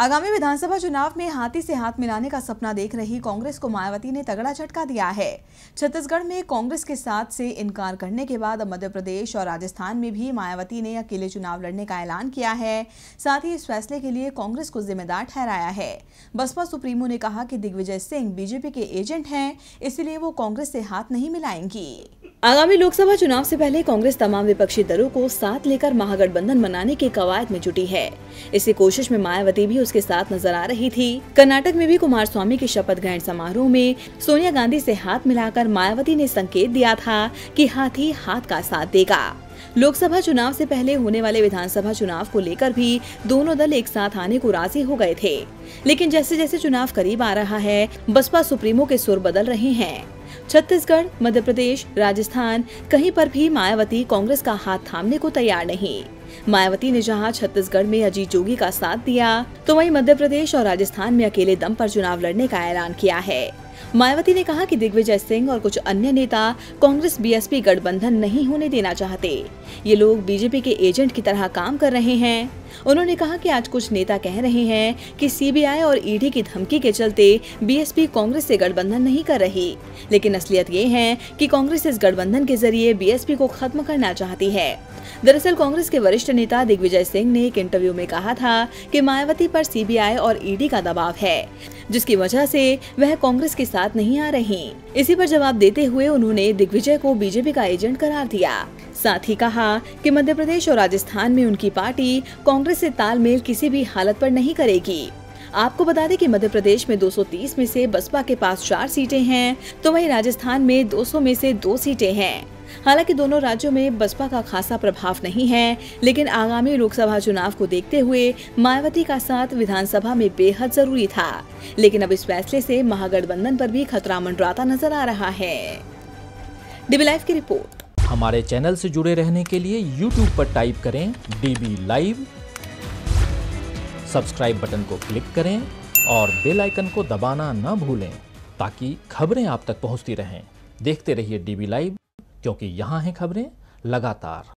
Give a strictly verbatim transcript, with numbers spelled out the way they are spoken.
आगामी विधानसभा चुनाव में हाथी से हाथ मिलाने का सपना देख रही कांग्रेस को मायावती ने तगड़ा झटका दिया है। छत्तीसगढ़ में कांग्रेस के साथ से इनकार करने के बाद अब मध्य प्रदेश और राजस्थान में भी मायावती ने अकेले चुनाव लड़ने का ऐलान किया है। साथ ही इस फैसले के लिए कांग्रेस को जिम्मेदार ठहराया है। बसपा सुप्रीमो ने कहा कि दिग्विजय सिंह बीजेपी के एजेंट हैं, इसलिए वो कांग्रेस से हाथ नहीं मिलाएंगी। आगामी लोकसभा चुनाव से पहले कांग्रेस तमाम विपक्षी दलों को साथ लेकर महागठबंधन बनाने की कवायद में जुटी है। इसी कोशिश में मायावती भी उसके साथ नजर आ रही थी। कर्नाटक में भी कुमार स्वामी के शपथ ग्रहण समारोह में सोनिया गांधी से हाथ मिलाकर मायावती ने संकेत दिया था कि हाथी हाथ का साथ देगा। लोकसभा चुनाव से पहले होने वाले विधानसभा चुनाव को लेकर भी दोनों दल एक साथ आने को राजी हो गए थे, लेकिन जैसे जैसे चुनाव करीब आ रहा है, बसपा सुप्रीमो के सुर बदल रहे हैं। छत्तीसगढ़, मध्य प्रदेश, राजस्थान, कहीं पर भी मायावती कांग्रेस का हाथ थामने को तैयार नहीं। मायावती ने जहां छत्तीसगढ़ में अजीत जोगी का साथ दिया, तो वहीं मध्य प्रदेश और राजस्थान में अकेले दम पर चुनाव लड़ने का ऐलान किया है। मायावती ने कहा कि दिग्विजय सिंह और कुछ अन्य नेता कांग्रेस बीएसपी गठबंधन नहीं होने देना चाहते। ये लोग बीजेपी के एजेंट की तरह काम कर रहे हैं। उन्होंने कहा कि आज कुछ नेता कह रहे हैं कि सीबीआई और ईडी की धमकी के चलते बीएसपी कांग्रेस से गठबंधन नहीं कर रही, लेकिन असलियत ये है कि कांग्रेस इस गठबंधन के जरिए बीएसपी को खत्म करना चाहती है। दरअसल कांग्रेस के वरिष्ठ नेता दिग्विजय सिंह ने एक इंटरव्यू में कहा था कि मायावती पर सीबीआई और ईडी का दबाव है, जिसकी वजह से वह कांग्रेस के साथ नहीं आ रही। इसी पर जवाब देते हुए उन्होंने दिग्विजय को बीजेपी का एजेंट करार दिया। साथ ही कहा कि मध्य प्रदेश और राजस्थान में उनकी पार्टी कांग्रेस से तालमेल किसी भी हालत पर नहीं करेगी। आपको बता दें कि मध्य प्रदेश में दो सौ तीस में से बसपा के पास चार सीटें हैं, तो वहीं राजस्थान में दो सौ में से दो सीटें हैं। हालांकि दोनों राज्यों में बसपा का खासा प्रभाव नहीं है, लेकिन आगामी लोकसभा चुनाव को देखते हुए मायावती का साथ विधानसभा में बेहद जरूरी था, लेकिन अब इस फैसले से महागठबंधन पर भी खतरा मंडराता नजर आ रहा है। डीबी लाइव की रिपोर्ट। हमारे चैनल से जुड़े रहने के लिए यूट्यूब पर टाइप करें डीबी लाइव, सब्सक्राइब बटन को क्लिक करें और बेल आइकन को दबाना ना भूलें, ताकि खबरें आप तक पहुंचती रहें। देखते रहिए डीबी लाइव, क्योंकि यहाँ हैं खबरें लगातार।